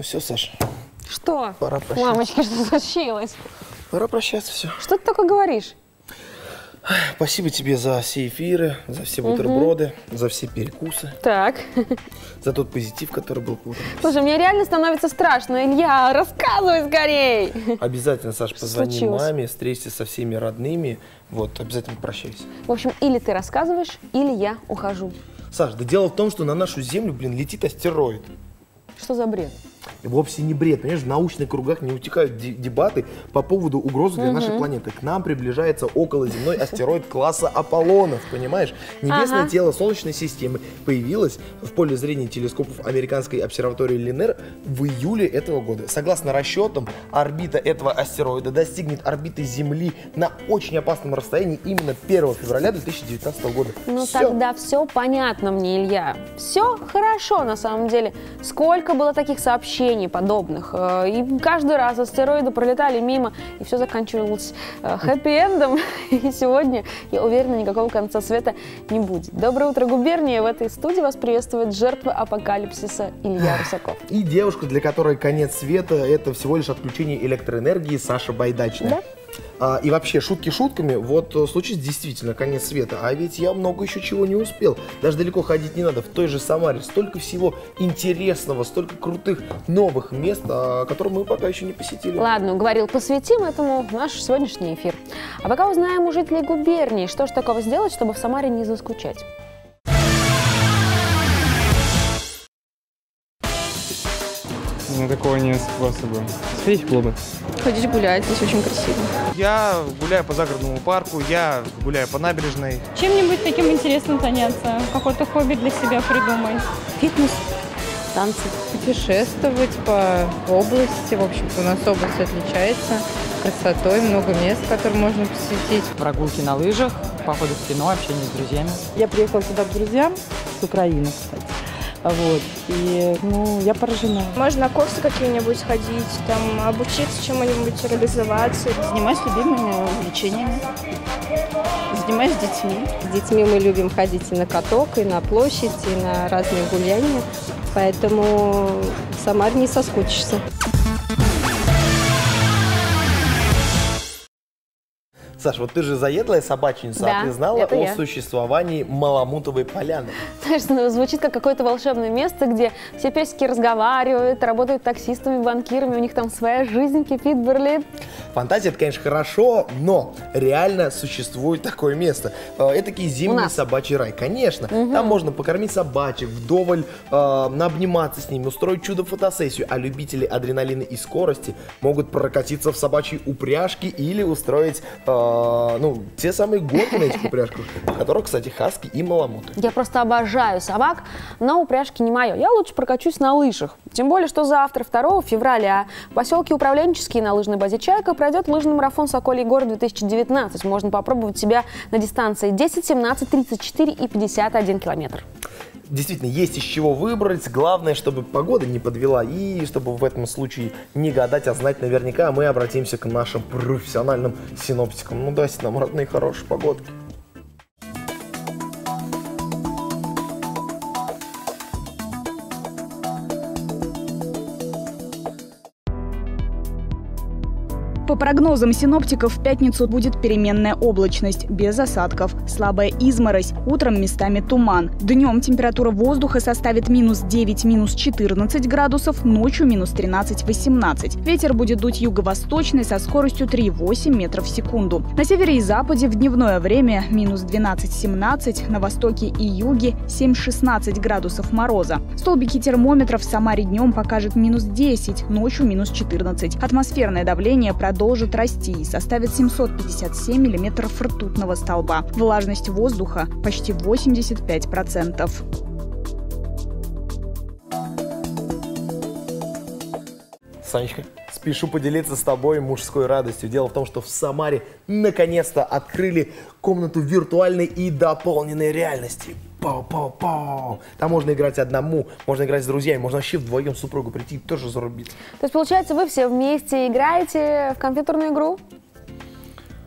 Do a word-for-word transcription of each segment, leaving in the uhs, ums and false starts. Ну все, Саша. Что? Пора прощаться. Мамочка, что случилось? Пора прощаться, все. Что ты такое говоришь? Спасибо тебе за все эфиры, за все бутерброды, угу. за все перекусы. Так. За тот позитив, который был утром. Слушай, мне реально становится страшно. Илья, рассказывай скорей. Обязательно, Саш, позвони Случилось. маме, встреться со всеми родными. Вот, обязательно прощайся. В общем, или ты рассказываешь, или я ухожу. Саш, да дело в том, что на нашу землю, блин, летит астероид. Что за бред? Вовсе не бред, понимаешь, в научных кругах не утекают дебаты по поводу угрозы для угу. нашей планеты. К нам приближается околоземной астероид класса Аполлонов, понимаешь? Небесное ага. тело Солнечной системы появилось в поле зрения телескопов американской обсерватории Линнер в июле этого года. Согласно расчетам, орбита этого астероида достигнет орбиты Земли на очень опасном расстоянии именно первого февраля две тысячи девятнадцатого года. Ну все. Тогда все понятно мне, Илья. Все хорошо на самом деле. Сколько было таких сообщений подобных. И каждый раз астероиды пролетали мимо, и все заканчивалось хэппи-эндом. И сегодня, я уверена, никакого конца света не будет. Доброе утро, губерния! В этой студии вас приветствует жертва апокалипсиса Илья Русаков. И девушка, для которой конец света – это всего лишь отключение электроэнергии, Саша Байдачная. Да? И вообще, шутки шутками, вот случится действительно конец света, а ведь я много еще чего не успел. Даже далеко ходить не надо, в той же Самаре столько всего интересного, столько крутых новых мест, которые мы пока еще не посетили. Ладно, говорил, посвятим этому наш сегодняшний эфир. А пока узнаем у жителей губернии, что же такого сделать, чтобы в Самаре не заскучать. Ну, такого нет способа. Сходить в клубы. Ходить гулять, здесь очень красиво. Я гуляю по загородному парку, я гуляю по набережной. Чем-нибудь таким интересным заняться, какое-то хобби для себя придумать. Фитнес, танцы. Путешествовать по области, в общем-то, у нас область отличается красотой, много мест, которые можно посетить. Прогулки на лыжах, походы в кино, общение с друзьями. Я приехала сюда к друзьям с Украины, кстати. Вот, и, ну, я поражена. Можно на курсы какие-нибудь ходить, там, обучиться чему-нибудь, реализоваться. Занимаюсь любимыми увлечениями, занимаюсь детьми. С детьми мы любим ходить и на каток, и на площадь, и на разные гуляния, поэтому в Самаре не соскучишься. Саш, вот ты же заедлая собачница, да, а ты знала о я. существовании Маламутовой поляны? Знаешь, ну, звучит как какое-то волшебное место, где все песики разговаривают, работают таксистами, банкирами, у них там своя жизнь кипит, бурлит. Фантазия, это, конечно, хорошо, но реально существует такое место. Этакий зимний собачий рай, конечно. Угу. Там можно покормить собачек, вдоволь э, наобниматься с ними, устроить чудо-фотосессию, а любители адреналина и скорости могут прокатиться в собачьей упряжке или устроить... Э, Ну, те самые горки на этих упряжках, в которых, кстати, хаски и маламуты. Я просто обожаю собак, но упряжки не мое. Я лучше прокачусь на лыжах. Тем более, что завтра, второго февраля, в поселке Управленческий на лыжной базе «Чайка» пройдет лыжный марафон «Соколий город-две тысячи девятнадцать». Можно попробовать себя на дистанции десять, семнадцать, тридцать четыре и пятьдесят один километр. Действительно, есть из чего выбрать. Главное, чтобы погода не подвела. И чтобы в этом случае не гадать, а знать наверняка, мы обратимся к нашим профессиональным синоптикам. Ну, дайте нам, родные, хорошие погодки. По прогнозам синоптиков, в пятницу будет переменная облачность, без осадков, слабая изморозь, утром местами туман. Днем температура воздуха составит минус девять, минус четырнадцать градусов, ночью минус тринадцать, восемнадцать. Ветер будет дуть юго-восточный со скоростью три и восемь метров в секунду. На севере и западе в дневное время минус двенадцать, семнадцать, на востоке и юге семь-шестнадцать градусов мороза. Столбики термометров в Самаре днем покажут минус десять, ночью минус четырнадцать. Атмосферное давление продолжается. Продолжит расти и составит семьсот пятьдесят семь миллиметров ртутного столба. Влажность воздуха почти восемьдесят пять процентов. Санечка, спешу поделиться с тобой мужской радостью. Дело в том, что в Самаре наконец-то открыли комнату виртуальной и дополненной реальности. Пау-пау-пау. Там можно играть одному, можно играть с друзьями, можно вообще вдвоем супругу прийти и тоже зарубиться. То есть, получается, вы все вместе играете в компьютерную игру?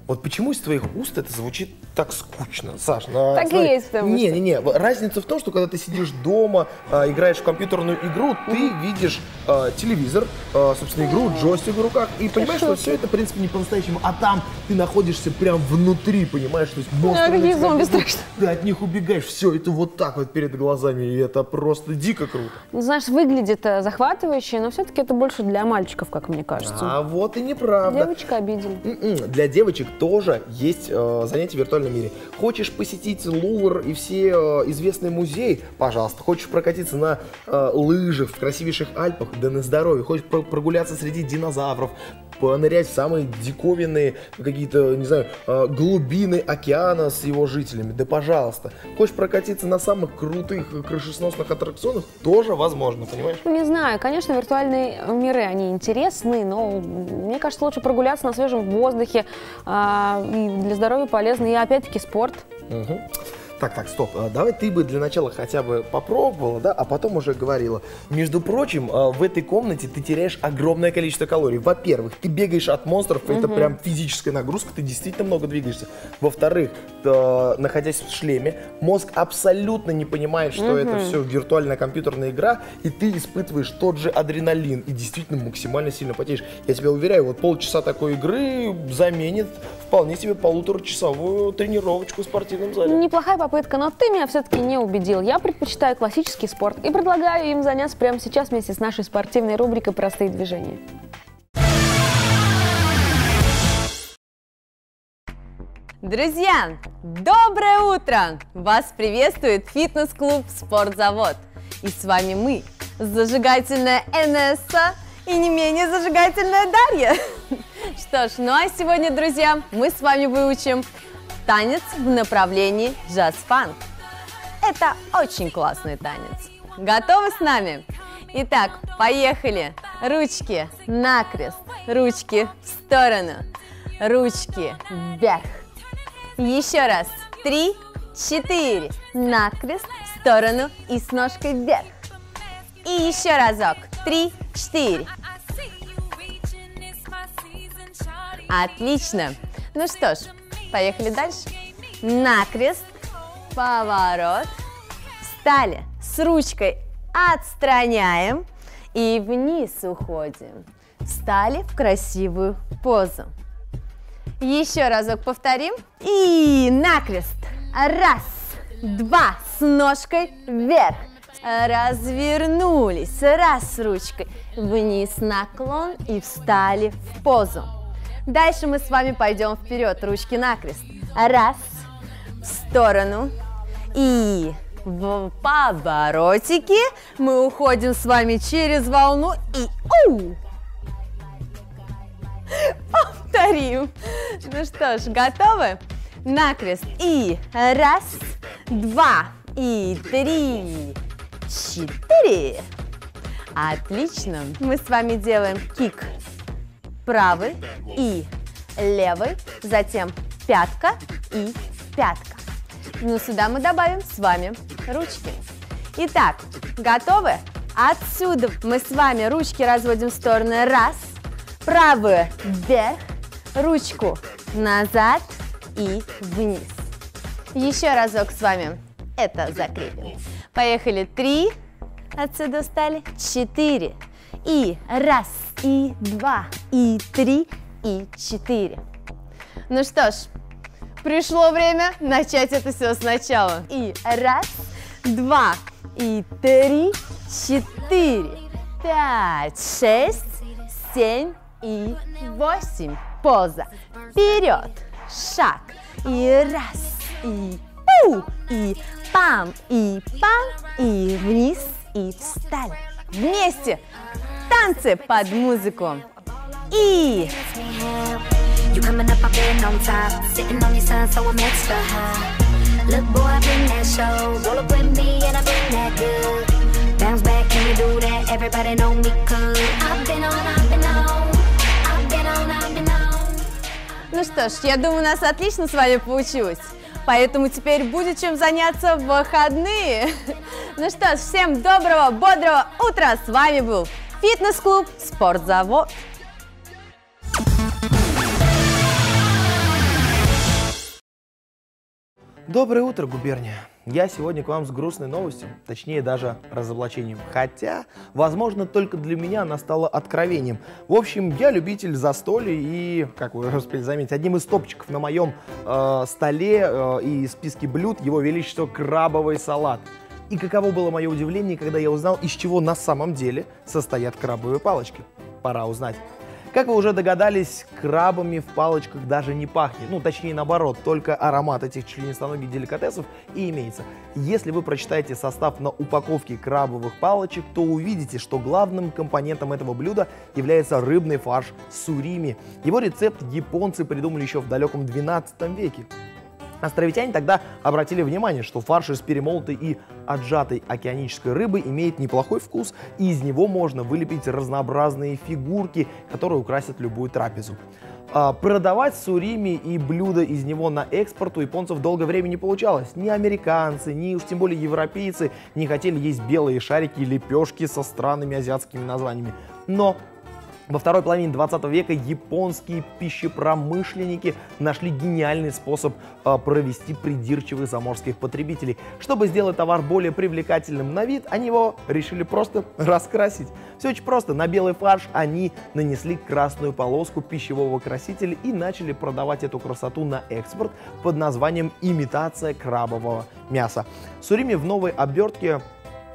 Вот почему из твоих уст это звучит так скучно, Саш? Так смотри, и есть. Не-не-не, разница в том, что когда ты сидишь дома, играешь в компьютерную игру, ты видишь э, телевизор, э, собственно, игру, джойстик в руках, и понимаешь, что все это, в принципе, не по-настоящему, а там ты находишься прям внутри, понимаешь, то есть монстры, да, какие зомби страшно. Ты от них убегаешь, все это вот так вот перед глазами, и это просто дико круто. Ну, знаешь, выглядит захватывающе, но все-таки это больше для мальчиков, как мне кажется. А вот и неправда. Девочка обидели. Mm-mm. Для девочек тоже есть э, занятия в виртуальном мире. Хочешь посетить Лувр и все э, известные музеи? Пожалуйста. Хочешь прокатиться на э, лыжах в красивейших Альпах? Да на здоровье. Хочешь про прогуляться среди динозавров? Понырять в самые диковинные какие-то, не знаю, глубины океана с его жителями? Да пожалуйста. Хочешь прокатиться на самых крутых крышесносных аттракционах? Тоже возможно, понимаешь? Не знаю, конечно, виртуальные миры, они интересны, но мне кажется, лучше прогуляться на свежем воздухе, а, и для здоровья полезно, и опять-таки спорт. Угу. Так, так, стоп, давай ты бы для начала хотя бы попробовала, да, а потом уже говорила. Между прочим, в этой комнате ты теряешь огромное количество калорий. Во-первых, ты бегаешь от монстров, угу. Это прям физическая нагрузка, ты действительно много двигаешься. Во-вторых, находясь в шлеме, мозг абсолютно не понимает, что угу. это все виртуальная компьютерная игра, и ты испытываешь тот же адреналин, и действительно максимально сильно потеешь. Я тебя уверяю, вот полчаса такой игры заменит вполне себе полуторачасовую тренировочку в спортивном зале. Неплохая попытка. Но ты меня все-таки не убедил. Я предпочитаю классический спорт и предлагаю им заняться прямо сейчас вместе с нашей спортивной рубрикой «Простые движения». Друзья, доброе утро! Вас приветствует фитнес-клуб «Спортзавод». И с вами мы, зажигательная Энесса и не менее зажигательная Дарья. Что ж, ну а сегодня, друзья, мы с вами выучим танец в направлении джаз-фанк. Это очень классный танец. Готовы с нами? Итак, поехали. Ручки накрест, ручки в сторону, ручки вверх. Еще раз. Три, четыре. Накрест, в сторону и с ножкой вверх. И еще разок. Три, четыре. Отлично. Ну что ж, поехали дальше. Накрест, поворот. Встали. С ручкой отстраняем и вниз уходим. Встали в красивую позу. Еще разок повторим. И накрест. Раз, два. С ножкой вверх. Развернулись. Раз с ручкой. Вниз наклон и встали в позу. Дальше мы с вами пойдем вперед, ручки накрест. Раз, в сторону. И в поворотике мы уходим с вами через волну и у! Повторим. Ну что ж, готовы? Накрест. И раз, два, и три, четыре. Отлично. Мы с вами делаем кик. Правый и левый, затем пятка и пятка. Ну, сюда мы добавим с вами ручки. Итак, готовы? Отсюда мы с вами ручки разводим в стороны. Раз, правую вверх, ручку назад и вниз. Еще разок с вами это закрепим. Поехали. Три, отсюда встали. Четыре. И раз, и два, и три, и четыре. Ну что ж, пришло время начать это все сначала. И раз, два, и три, четыре, пять, шесть, семь и восемь. Поза. Вперед. Шаг. И раз, и пу, и пам, и пам, и вниз, и встали. Вместе. Танцы под музыку. И... Ну что ж, я думаю, у нас отлично с вами получилось. Поэтому теперь будет чем заняться в выходные. Ну что ж, всем доброго, бодрого утра. С вами был фитнес-клуб «Спортзавод». Доброе утро, губерния. Я сегодня к вам с грустной новостью, точнее даже разоблачением. Хотя, возможно, только для меня она стала откровением. В общем, я любитель застолья и, как вы успели заметить, одним из топчиков на моем э, столе э, и списке блюд его величество крабовый салат. И каково было мое удивление, когда я узнал, из чего на самом деле состоят крабовые палочки. Пора узнать. Как вы уже догадались, крабами в палочках даже не пахнет. Ну, точнее, наоборот, только аромат этих членистоногих деликатесов и имеется. Если вы прочитаете состав на упаковке крабовых палочек, то увидите, что главным компонентом этого блюда является рыбный фарш сурими. Его рецепт японцы придумали еще в далеком двенадцатом веке. Островитяне тогда обратили внимание, что фарш из перемолотой и отжатой океанической рыбы имеет неплохой вкус, и из него можно вылепить разнообразные фигурки, которые украсят любую трапезу. А продавать сурими и блюда из него на экспорт у японцев долгое время не получалось. Ни американцы, ни уж тем более европейцы не хотели есть белые шарики и лепешки со странными азиатскими названиями. Но во второй половине двадцатого века японские пищепромышленники нашли гениальный способ провести придирчивых заморских потребителей. Чтобы сделать товар более привлекательным на вид, они его решили просто раскрасить. Все очень просто. На белый фарш они нанесли красную полоску пищевого красителя и начали продавать эту красоту на экспорт под названием «Имитация крабового мяса». Сурими в новой обертке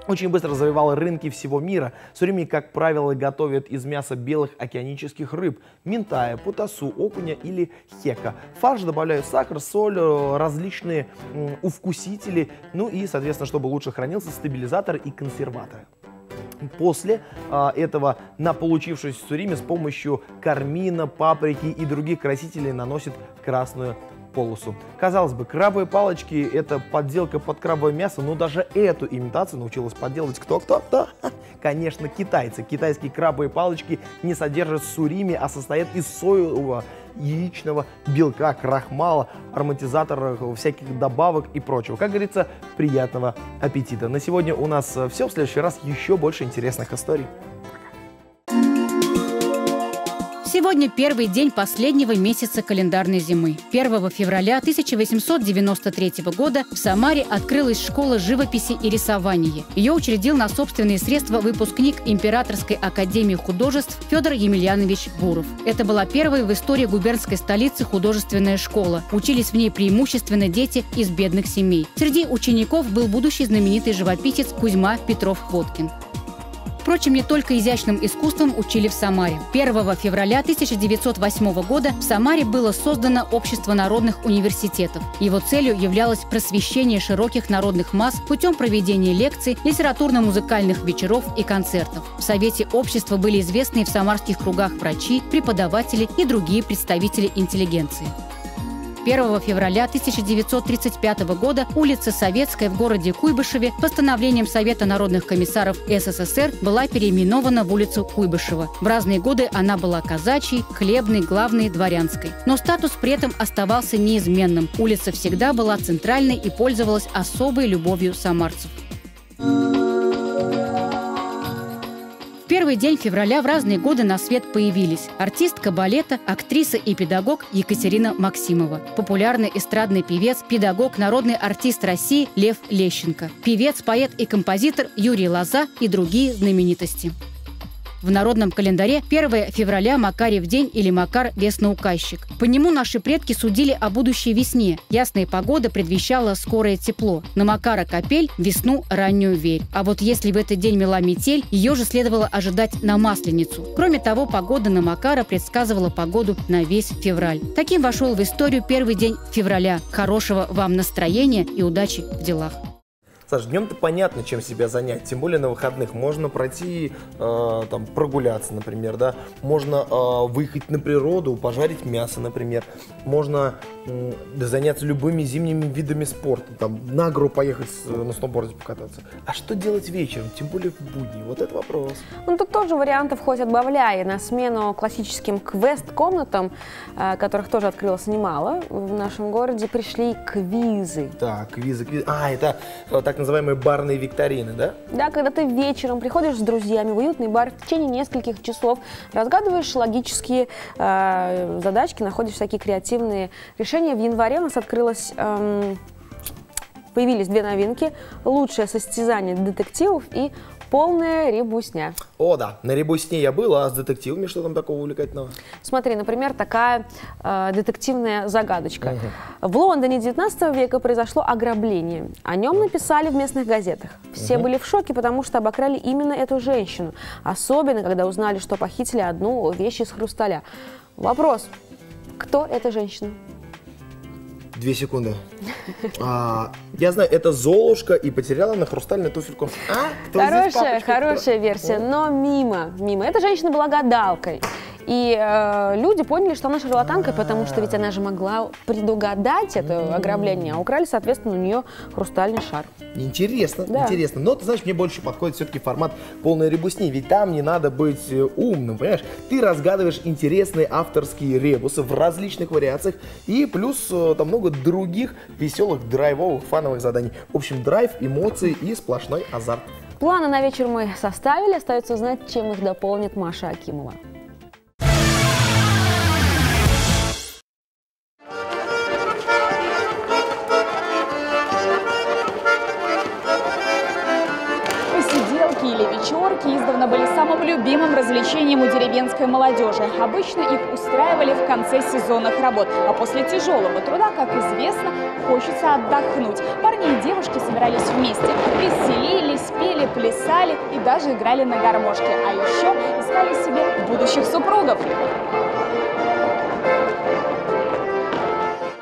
очень быстро завоевала рынки всего мира. Сурими, как правило, готовят из мяса белых океанических рыб, минтая, путасу, окуня или хека. В фарш добавляют сахар, соль, различные м, увкусители, ну и, соответственно, чтобы лучше хранился, стабилизатор и консерваторы. После а, этого на получившуюся сурими с помощью кармина, паприки и других красителей наносит красную полосу. Казалось бы, крабовые палочки – это подделка под крабовое мясо, но даже эту имитацию научилась подделывать кто-кто-то? Конечно, китайцы. Китайские крабовые палочки не содержат сурими, а состоят из соевого, яичного белка, крахмала, ароматизаторов, всяких добавок и прочего. Как говорится, приятного аппетита. На сегодня у нас все. В следующий раз еще больше интересных историй. Сегодня первый день последнего месяца календарной зимы. первого февраля тысяча восемьсот девяносто третьего года в Самаре открылась школа живописи и рисования. Ее учредил на собственные средства выпускник Императорской академии художеств Федор Емельянович Буров. Это была первая в истории губернской столицы художественная школа. Учились в ней преимущественно дети из бедных семей. Среди учеников был будущий знаменитый живописец Кузьма Петров-Водкин. Впрочем, не только изящным искусством учили в Самаре. первого февраля тысяча девятьсот восьмого года в Самаре было создано Общество народных университетов. Его целью являлось просвещение широких народных масс путем проведения лекций, литературно-музыкальных вечеров и концертов. В Совете общества были известные в самарских кругах врачи, преподаватели и другие представители интеллигенции. первого февраля тысяча девятьсот тридцать пятого года улица Советская в городе Куйбышеве постановлением Совета народных комиссаров СССР была переименована в улицу Куйбышева. В разные годы она была казачьей, хлебной, главной, дворянской. Но статус при этом оставался неизменным. Улица всегда была центральной и пользовалась особой любовью самарцев. В первый день февраля в разные годы на свет появились артистка балета, актриса и педагог Екатерина Максимова, популярный эстрадный певец, педагог, народный артист России Лев Лещенко, певец, поэт и композитор Юрий Лоза и другие знаменитости. В народном календаре первого февраля Макарьев день или Макар Весноуказчик. По нему наши предки судили о будущей весне. Ясная погода предвещала скорое тепло. На Макара капель, весну раннюю верь. А вот если в этот день мела метель, ее же следовало ожидать на Масленицу. Кроме того, погода на Макара предсказывала погоду на весь февраль. Таким вошел в историю первый день февраля. Хорошего вам настроения и удачи в делах. Саш, днем-то понятно, чем себя занять, тем более на выходных. Можно пройти, э, там, прогуляться, например, да, можно э, выехать на природу, пожарить мясо, например, можно э, заняться любыми зимними видами спорта, там, на гору поехать, э, на сноуборде покататься. А что делать вечером, тем более в будни? Вот это вопрос. Ну, тут тоже вариантов хоть отбавляй. На смену классическим квест-комнатам, э, которых тоже открылось немало, в нашем городе пришли квизы. Да, квизы, квизы. А, это так называемые барные викторины, да? Да, когда ты вечером приходишь с друзьями в уютный бар, в течение нескольких часов разгадываешь логические э, задачки, находишь всякие креативные решения. В январе у нас открылась... Э, появились две новинки: лучшее состязание детективов и полная ребусня. О, да, на ребусне я был, а с детективами что там такого увлекательного? Смотри, например, такая э, детективная загадочка. Угу. В Лондоне девятнадцатого века произошло ограбление. О нем написали в местных газетах. Все угу. были в шоке, потому что обокрали именно эту женщину. Особенно, когда узнали, что похитили одну вещь из хрусталя. Вопрос: кто эта женщина? Две секунды. А, я знаю, это Золушка и потеряла на хрустальную туфельку. А? Кто хорошая, здесь папочка, хорошая кто? версия, О. но мимо, мимо. Эта женщина была гадалкой. И э, люди поняли, что она шарлатанка, а -а -а. потому что ведь она же могла предугадать это М -м -м. ограбление. А украли, соответственно, у нее хрустальный шар. Интересно, да. интересно. Но, ты знаешь, мне больше подходит все-таки формат полной ребусни. Ведь там не надо быть умным, понимаешь? Ты разгадываешь интересные авторские ребусы в различных вариациях. И плюс там много других веселых, драйвовых, фановых заданий. В общем, драйв, эмоции и сплошной азарт. Планы на вечер мы составили. Остается узнать, чем их дополнит Маша Акимова. Издавна были самым любимым развлечением у деревенской молодежи. Обычно их устраивали в конце сезонных работ, а после тяжелого труда, как известно, хочется отдохнуть. Парни и девушки собирались вместе, веселились, пели, плясали и даже играли на гармошке. А еще искали себе будущих супругов.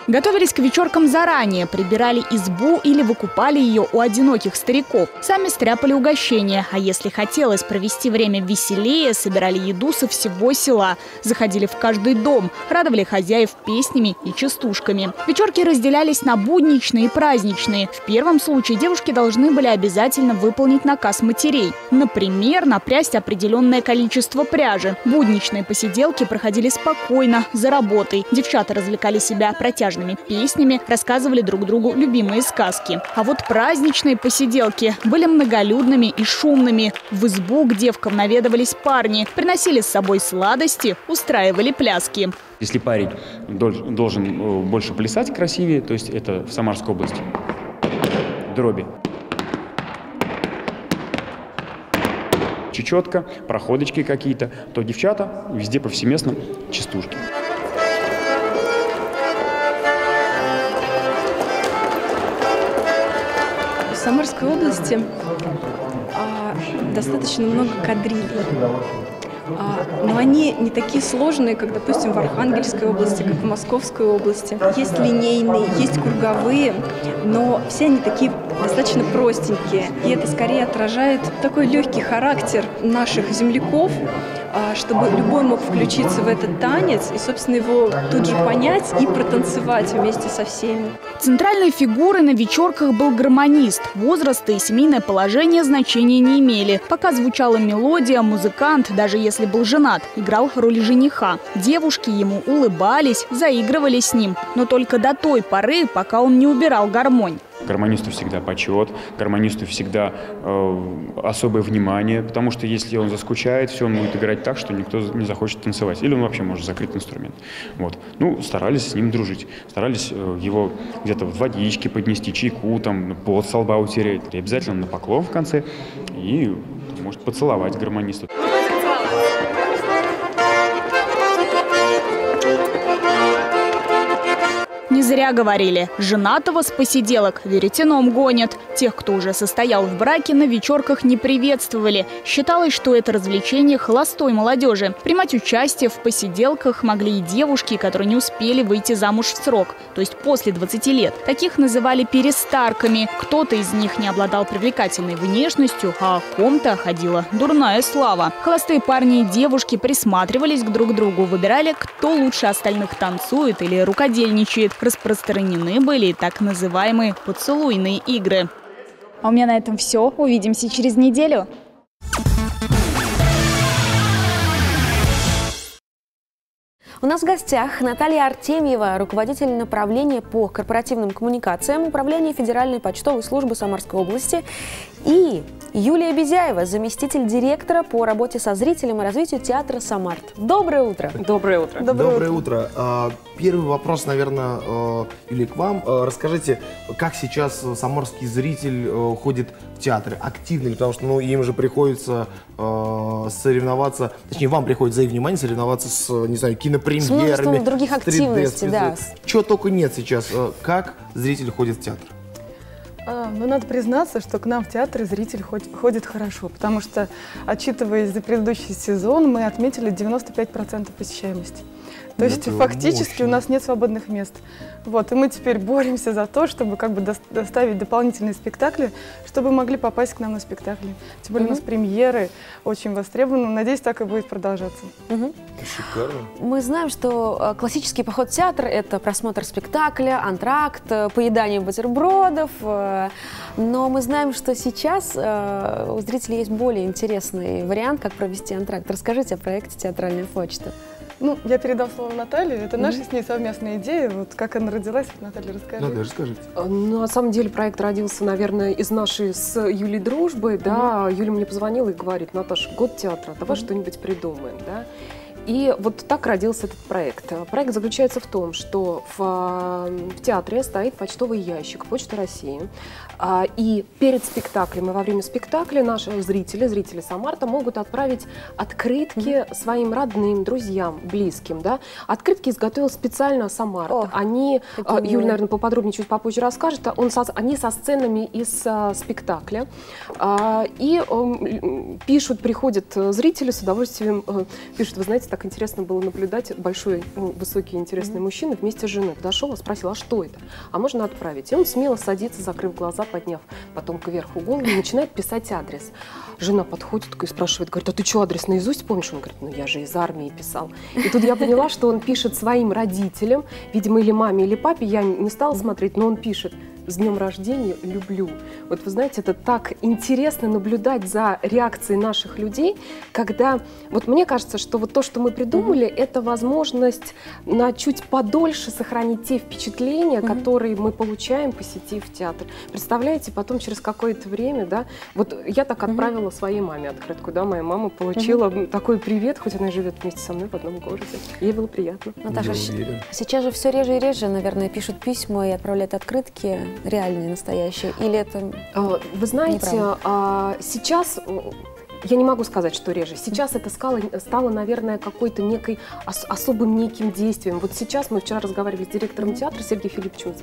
Готовились к вечеркам заранее, прибирали избу или выкупали ее у одиноких стариков. Сами стряпали угощения, а если хотелось провести время веселее, собирали еду со всего села. Заходили в каждый дом, радовали хозяев песнями и частушками. Вечерки разделялись на будничные и праздничные. В первом случае девушки должны были обязательно выполнить наказ матерей. Например, напрясть определенное количество пряжи. Будничные посиделки проходили спокойно, за работой. Девчата развлекали себя протяжными песнями, рассказывали друг другу любимые сказки. А вот праздничные посиделки были многолюдными и шумными. В избу к девкам наведывались парни, приносили с собой сладости, устраивали пляски. Если парень должен больше плясать красивее, то есть это в Самарской области, дроби, чечетка, проходочки какие-то, то девчата везде повсеместно частушки. В Самарской области а, достаточно много кадрилей, а, но они не такие сложные, как, допустим, в Архангельской области, как в Московской области. Есть линейные, есть круговые, но все они такие достаточно простенькие. И это скорее отражает такой легкий характер наших земляков, чтобы любой мог включиться в этот танец и, собственно, его тут же понять и протанцевать вместе со всеми. Центральной фигурой на вечерках был гармонист. Возраста и семейное положение значения не имели. Пока звучала мелодия, музыкант, даже если был женат, играл роль жениха. Девушки ему улыбались, заигрывали с ним, но только до той поры, пока он не убирал гармонь. Гармонисту всегда почет, гармонисту всегда э, особое внимание, потому что если он заскучает, все, он будет играть так, что никто не захочет танцевать. Или он вообще может закрыть инструмент. Вот. Ну, старались с ним дружить. Старались э, его где-то в водичке поднести, чайку, там, пот со лба утереть. И обязательно на поклон в конце. И может поцеловать гармониста. Не зря говорили, женатого с посиделок веретеном гонят. Тех, кто уже состоял в браке, на вечерках не приветствовали. Считалось, что это развлечение холостой молодежи. Принимать участие в посиделках могли и девушки, которые не успели выйти замуж в срок, то есть после двадцати лет. Таких называли перестарками. Кто-то из них не обладал привлекательной внешностью, а о ком-то ходила дурная слава. Холостые парни и девушки присматривались к друг другу, выбирали, кто лучше остальных танцует или рукодельничает. Распространены были так называемые поцелуйные игры. А у меня на этом все. Увидимся через неделю. У нас в гостях Наталья Артемьева, руководитель направления по корпоративным коммуникациям Управления Федеральной почтовой службы Самарской области, и Юлия Безяева, заместитель директора по работе со зрителем и развитию театра «Самарт». Доброе утро! Доброе утро! Доброе, Доброе утро! утро. Первый вопрос, наверное, Юлия, к вам. Расскажите, как сейчас самарский зритель ходит в театры? Активно ли? Потому что ну, им же приходится соревноваться, точнее, вам приходится за их внимание соревноваться с, не знаю, кинопремьерами. С множеством других активностей, да. Чего только нет сейчас. Как зритель ходит в театр? Ну, надо признаться, что к нам в театры зритель ходит хорошо, потому что, отчитываясь за предыдущий сезон, мы отметили девяносто пять процентов посещаемости. То Это есть фактически мощно. У нас нет свободных мест. Вот, и мы теперь боремся за то, чтобы как бы доставить дополнительные спектакли, чтобы могли попасть к нам на спектакли. Тем более mm-hmm. у нас премьеры очень востребованы. Надеюсь, так и будет продолжаться. Mm-hmm. Шикарно. Мы знаем, что классический поход в театр – это просмотр спектакля, антракт, поедание бутербродов. Но мы знаем, что сейчас у зрителей есть более интересный вариант, как провести антракт. Расскажите о проекте «Театральная почта». Ну, я передам слово Наталье. Это наша mm-hmm. с ней совместная идея. Вот как она родилась, Наталья, расскажи. Наталья, расскажите. Ну, на самом деле, проект родился, наверное, из нашей с Юлей дружбы. Mm-hmm. Да, Юля мне позвонила и говорит: Наташа, год театра, давай mm-hmm. что-нибудь придумаем, да. И вот так родился этот проект. Проект заключается в том, что в, в театре стоит почтовый ящик Почты России. И перед спектаклем и во время спектакля наши зрители, зрители Самарта, могут отправить открытки своим родным, друзьям, близким. Да? Открытки изготовил специально Самарт. О, они, Юля, наверное, поподробнее чуть попозже расскажет, он со, они со сценами из спектакля. И пишут, приходят зрители с удовольствием, пишут, вы знаете, так интересно было наблюдать, большой, высокий, интересный mm-hmm. мужчина вместе с женой подошел и спросил, а что это? А можно отправить? И он смело садится, закрыв глаза, подняв потом кверху голову, и начинает писать адрес. Жена подходит и спрашивает, говорит, а ты что, адрес наизусть помнишь? Он говорит, ну я же из армии писал. И тут я поняла, что он пишет своим родителям, видимо, или маме, или папе, я не стала смотреть, но он пишет: с днем рождения, люблю. Вот вы знаете, это так интересно наблюдать за реакцией наших людей, когда, вот мне кажется, что вот то, что мы придумали, mm-hmm. это возможность на чуть подольше сохранить те впечатления, mm-hmm. которые мы получаем, посетив театр. Представляете, потом через какое-то время, да, вот я так отправила mm-hmm. своей маме открытку, да, моя мама получила mm-hmm. такой привет, хоть она живет вместе со мной в одном городе. Ей было приятно. Наташа, сейчас же все реже и реже, наверное, пишут письма и отправляют открытки. Реальные, настоящие? Или это Вы знаете, а, сейчас... Я не могу сказать, что реже. Сейчас это стало, стало наверное, какой-то некой ос, особым неким действием. Вот сейчас мы вчера разговаривали с директором театра Сергеем Филипповичем.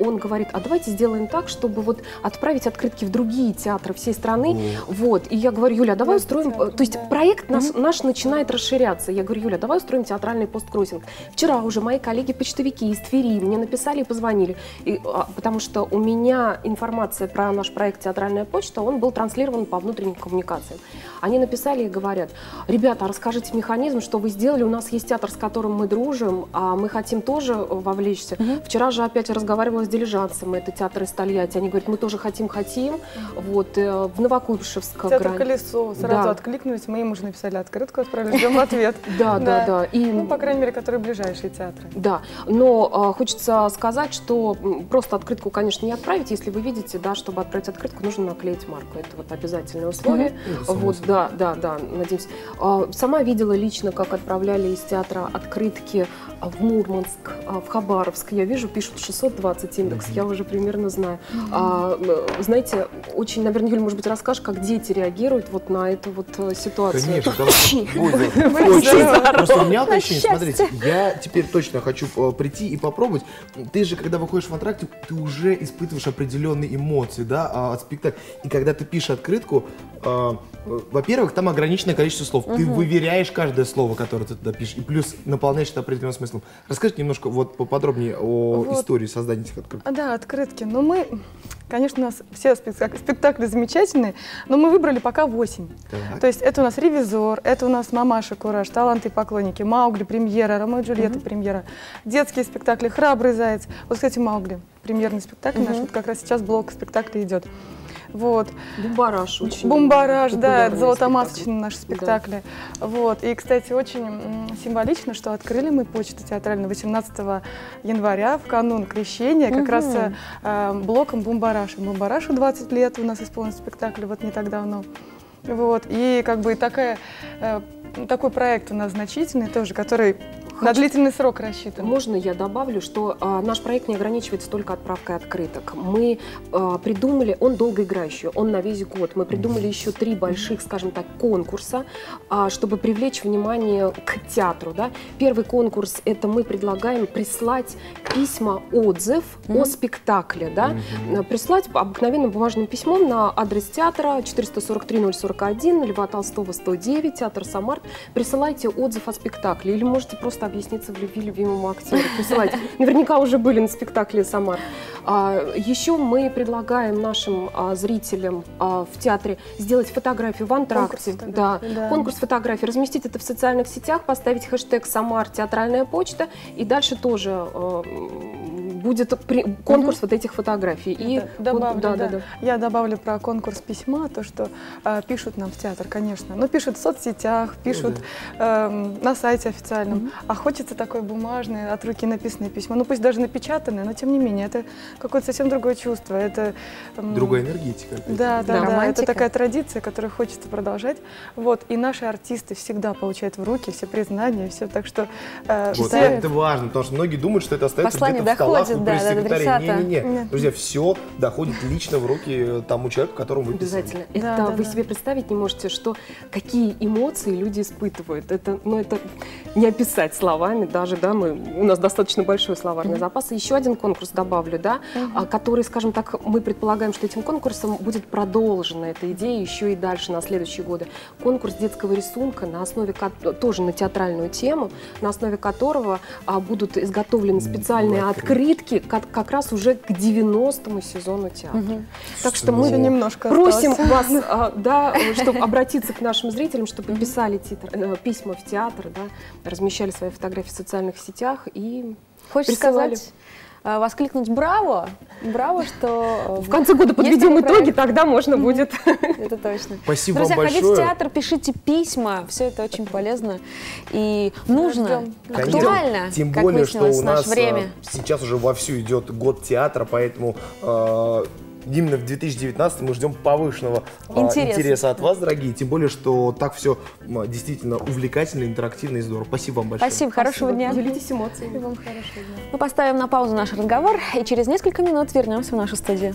Он говорит, а давайте сделаем так, чтобы вот отправить открытки в другие театры всей страны. Mm. Вот. И я говорю, Юля, давай устроим... Театр, То есть да. проект наш, mm. наш начинает расширяться. Я говорю, Юля, давай устроим театральный посткроссинг. Вчера уже мои коллеги-почтовики из Твери мне написали и позвонили. И, а, потому что у меня информация про наш проект «Театральная почта», он был транслирован по внутренним коммуникациям. Они написали и говорят, ребята, расскажите механизм, что вы сделали, у нас есть театр, с которым мы дружим, а мы хотим тоже вовлечься. Mm-hmm. Вчера же опять разговаривала с «Дилижансом», это театр из Тольятти, они говорят, мы тоже хотим-хотим, mm-hmm. вот, в Новокуйбышевском. Театр грань. «Колесо», сразу да. откликнулись, мы им уже написали открытку, отправили, ждем ответ. Да, да, да. Ну, по крайней мере, которые ближайшие театры. Да, но хочется сказать, что просто открытку, конечно, не отправить, если вы видите, да, чтобы отправить открытку, нужно наклеить марку, это вот обязательное условие. Вот, да, да, да, надеюсь. Сама видела лично, как отправляли из театра открытки в Мурманск, в Хабаровск. Я вижу, пишут шестьсот двадцать индекс, я уже примерно знаю. Mm-hmm. Знаете, очень, наверное, Юля, может быть, расскажешь, как дети реагируют вот на эту вот ситуацию. Конечно, просто у меня ощущение, смотрите, я теперь точно хочу прийти и попробовать. Ты же, когда выходишь в антракте, ты уже испытываешь определенные эмоции, да, от спектакля. И когда ты пишешь открытку, во-первых, там ограниченное количество слов. Угу. Ты выверяешь каждое слово, которое ты туда пишешь, и плюс наполняешь это определенным смыслом. Расскажите немножко вот поподробнее о вот. истории создания этих открыток. Да, открытки. Но мы, конечно, у нас все спектакли, спектакли замечательные, но мы выбрали пока восемь. Так. То есть это у нас «Ревизор», это у нас «Мамаша Кураж», «Таланты и поклонники», «Маугли» премьера, «Ромео и Джульетта» угу. премьера, детские спектакли, «Храбрый заяц». Вот, кстати, «Маугли» премьерный спектакль угу. наш, вот как раз сейчас блок спектаклей идет. Вот. Бумбараш очень. Бумбараш, да, золотомасочный наш спектакль. Да. Вот. И, кстати, очень символично, что открыли мы почту театральную восемнадцатого января в канун Крещения, как угу. раз э, блоком Бумбараша. Бумбарашу двадцать лет у нас исполнился спектакль вот не так давно. Вот. И как бы такая, э, такой проект у нас значительный тоже, который... На длительный срок рассчитан. Можно я добавлю, что а, наш проект не ограничивается только отправкой открыток. Мы а, придумали, он долгоиграющий, он на весь год. Мы придумали еще три больших, скажем так, конкурса, а, чтобы привлечь внимание к театру. Да? Первый конкурс – это мы предлагаем прислать письма-отзыв mm-hmm. о спектакле. Да? Mm-hmm. Прислать обыкновенным бумажным письмом на адрес театра четыре сорок три ноль сорок один, Льва Толстого, сто девять, театр Самарт. Присылайте отзыв о спектакле или можете просто объясниться в любви любимому актеру, присылать. Наверняка уже были на спектакле «Самар». А, еще мы предлагаем нашим а, зрителям а, в театре сделать фотографию в антракте. Конкурс, да, да. Конкурс фотографий. Разместить это в социальных сетях, поставить хэштег «Самар театральная почта», и дальше тоже а, будет при, конкурс угу. вот этих фотографий. И добавлю, да, да, да. Да. Я добавлю про конкурс письма, то, что а, пишут нам в театр, конечно. Но пишут в соцсетях, пишут да. э, на сайте официальном. Угу. А хочется такое бумажное, от руки написанное письмо. Ну пусть даже напечатанное, но тем не менее, это какое-то совсем другое чувство. Это, другая энергетика. Да, да, да, да. Это такая традиция, которую хочется продолжать. Вот. И наши артисты всегда получают в руки все признания, все. Так что э, вот. все... Это важно, потому что многие думают, что это остается где-то в столах, ну, да, да, не, не, не. Друзья, все доходит лично в руки тому человеку, которому вы писали. Обязательно. Это да, да, вы да. себе представить не можете, что какие эмоции люди испытывают. Это, ну, это не описать словами даже, да, мы, у нас достаточно большой словарный mm-hmm. запас. И еще один конкурс добавлю, да, mm-hmm. который, скажем так, мы предполагаем, что этим конкурсом будет продолжена эта идея еще и дальше на следующие годы. Конкурс детского рисунка на основе, тоже на театральную тему, на основе которого а, будут изготовлены специальные mm-hmm. открытки как, как раз уже к девяностому сезону театра. Mm-hmm. Так что, что мы немножко просим осталось. вас, а, да, чтобы обратиться к нашим зрителям, чтобы писали титр, э, письма в театр, да, размещали свои фотографии в социальных сетях и хочешь присылали. сказать, воскликнуть браво, браво, что в конце года подведем итоги, тогда можно будет. Это точно. Спасибо вам большое. Друзья, ходите в театр, пишите письма, все это очень полезно и нужно, актуально. Тем более, что у нас сейчас уже вовсю идет год театра, поэтому именно в две тысячи девятнадцатом мы ждем повышенного Интерес. интереса от вас, дорогие. Тем более, что так все действительно увлекательно, интерактивно и здорово. Спасибо вам большое. Спасибо, хорошего Спасибо. дня. Делитесь эмоциями. И вам хорошего дня. Мы поставим на паузу наш разговор и через несколько минут вернемся в нашу студию.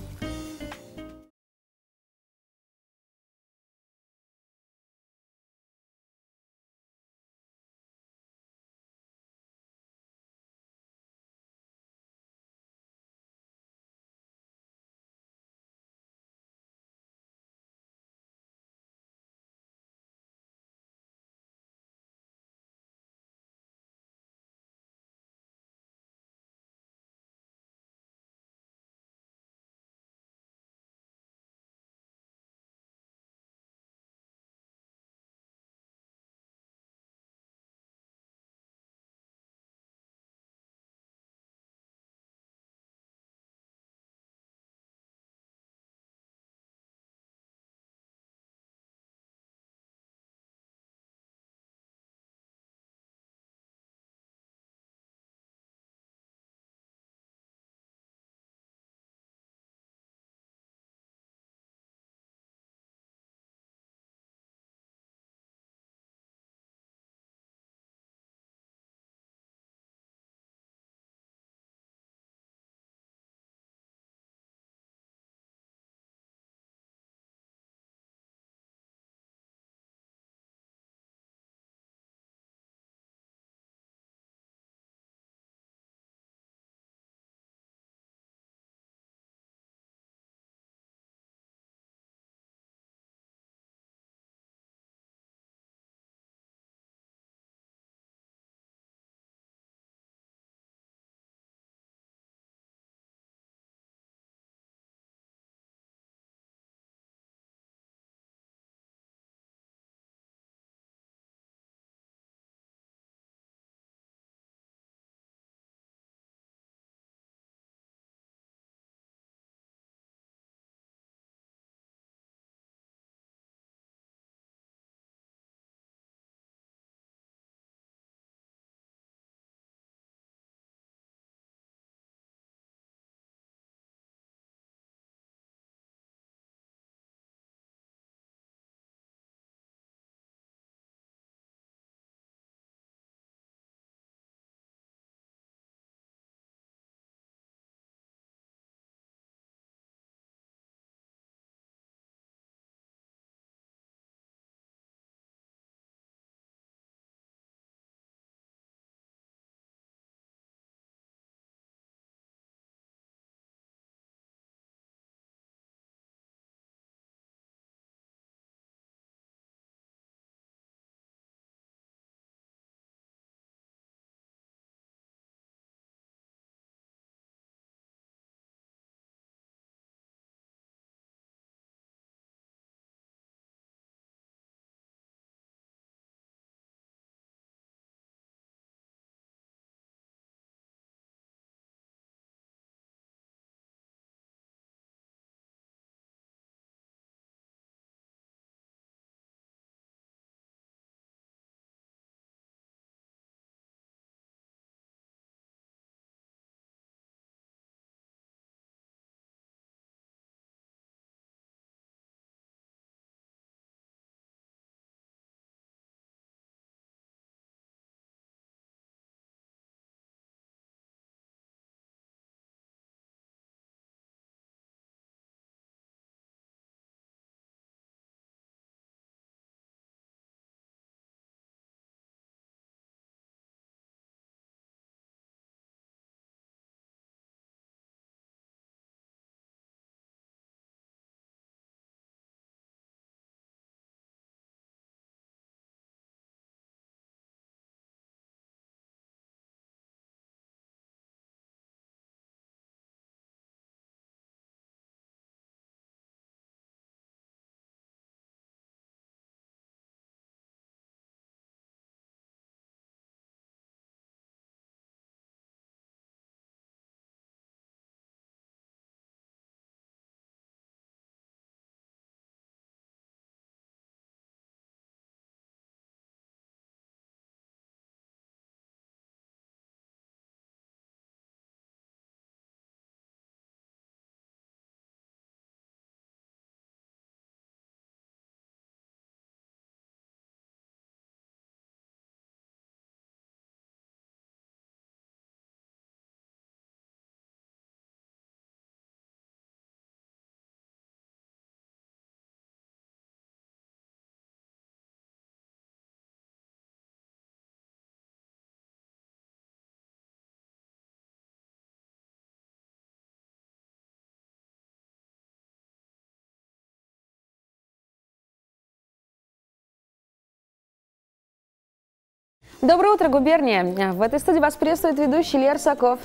Доброе утро, губерния. В этой студии вас приветствует ведущий Илья Русаков.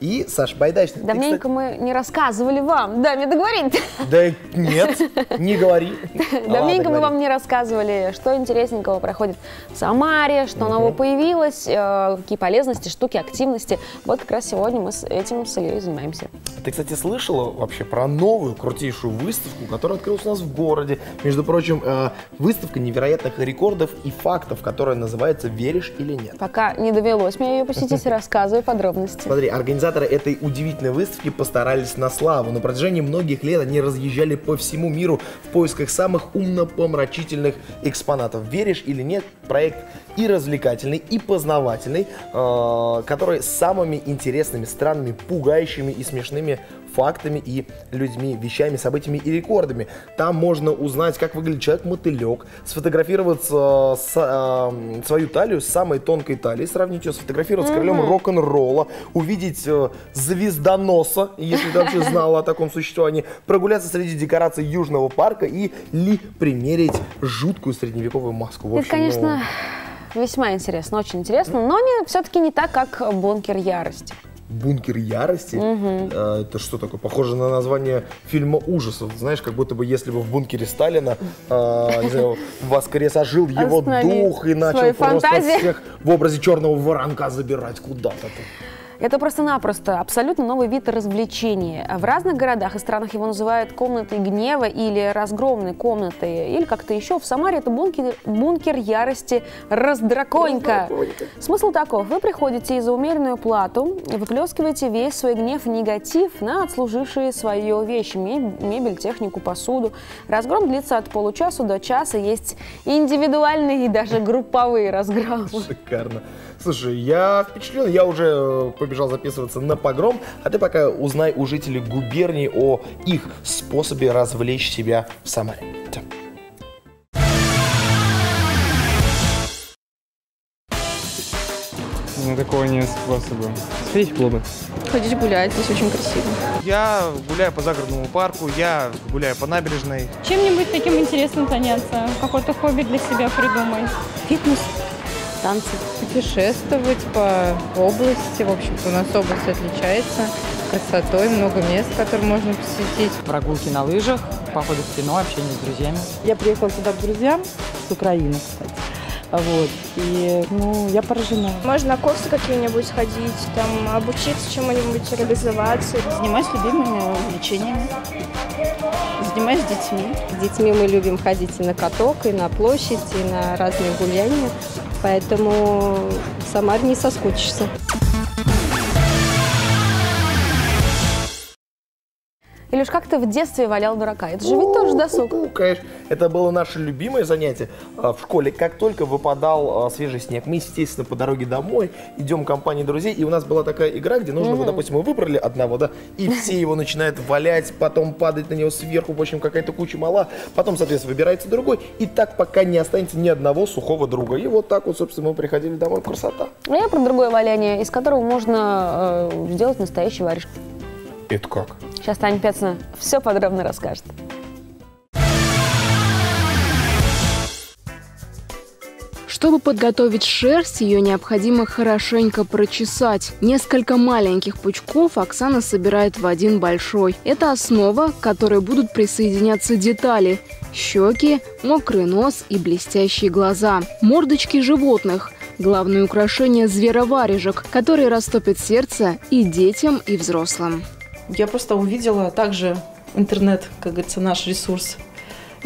И Саша Байдачная. Давненько мы не рассказывали вам. Да, мне договорить. Да нет, не говори. Давненько мы вам не рассказывали, что интересненького проходит в Самаре, что нового появилось, какие полезности, штуки, активности. Вот как раз сегодня мы с этим с Ильей занимаемся. Ты, кстати, слышала вообще про новую крутейшую выставку, которая открылась у нас в городе? Между прочим, выставка невероятных рекордов и фактов, которая называется «Веришь или нет?». Пока не довелось мне ее посетить, рассказываю подробности. Смотри, организация этой удивительной выставки постарались на славу. На протяжении многих лет они разъезжали по всему миру в поисках самых умно-помрачительных экспонатов. «Веришь или нет?» проект и развлекательный, и познавательный, э, который с самыми интересными, странными, пугающими и смешными фактами и людьми, вещами, событиями и рекордами. Там можно узнать, как выглядит человек-мотылек, сфотографировать э, с, э, свою талию с самой тонкой талией, сравнить ее, сфотографировать mm-hmm. с королем рок-н-ролла, увидеть э, звездоноса, если ты вообще знала о таком существовании, прогуляться среди декораций Южного парка и ли примерить жуткую средневековую маску. В общем, это, конечно, весьма интересно, очень интересно, но все-таки не так, как «Бункер ярости». «Бункер ярости»? Угу. Это что такое? Похоже на название фильма ужасов. Знаешь, как будто бы если бы в бункере Сталина э, воскрес, ожил его дух и начал просто всех в образе черного воронка забирать куда-то. Это просто-напросто абсолютно новый вид развлечения. В разных городах и странах его называют комнатой гнева или разгромной комнатой, или как-то еще. В Самаре это бункер, бункер ярости раздраконька. Раздраконька. Смысл таков. Вы приходите и за умеренную плату выплескиваете весь свой гнев и негатив на отслужившие свое вещи, мебель, технику, посуду. Разгром длится от получаса до часа. Есть индивидуальные и даже групповые разгромы. Шикарно. Слушай, я впечатлен, я уже побежал записываться на погром, а ты пока узнай у жителей губернии о их способе развлечь себя в Самаре. Ну, такого нет способа. Сходить в клубы. Ходить гулять, здесь очень красиво. Я гуляю по загородному парку, я гуляю по набережной. Чем-нибудь таким интересным заняться, какое-то хобби для себя придумай. Фитнес. Танцы. Путешествовать по области, в общем-то, у нас область отличается красотой, много мест, которые можно посетить. Прогулки на лыжах, походы в кино, общение с друзьями. Я приехала сюда к друзьям с Украины, кстати, вот, и, ну, я поражена. Можно на курсы какие-нибудь ходить, там, обучиться чему-нибудь, реализоваться. Занимаюсь любимыми увлечениями. Занимаюсь с детьми. С детьми мы любим ходить и на каток, и на площадь, и на разные гуляния. Поэтому в Самаре не соскучишься. Илюш, как ты в детстве валял дурака? Это же ведь тоже досуг. Конечно. Это было наше любимое занятие в школе. Как только выпадал свежий снег, мы, естественно, по дороге домой идем в компании друзей. И у нас была такая игра, где нужно, mm-hmm. вот, допустим, мы выбрали одного, да, и все его начинают валять, потом падать на него сверху, в общем, какая-то куча мала. Потом, соответственно, выбирается другой. И так, пока не останется ни одного сухого друга. И вот так вот, собственно, мы приходили домой. Красота. А я про другое валяние, из которого можно э, сделать настоящий варежку. Это как? Сейчас Таня Пецина все подробно расскажет. Чтобы подготовить шерсть, ее необходимо хорошенько прочесать. Несколько маленьких пучков Оксана собирает в один большой. Это основа, к которой будут присоединяться детали – щеки, мокрый нос и блестящие глаза. Мордочки животных – главное украшение звероварежек, которые растопят сердце и детям, и взрослым. Я просто увидела также интернет, как говорится, наш ресурс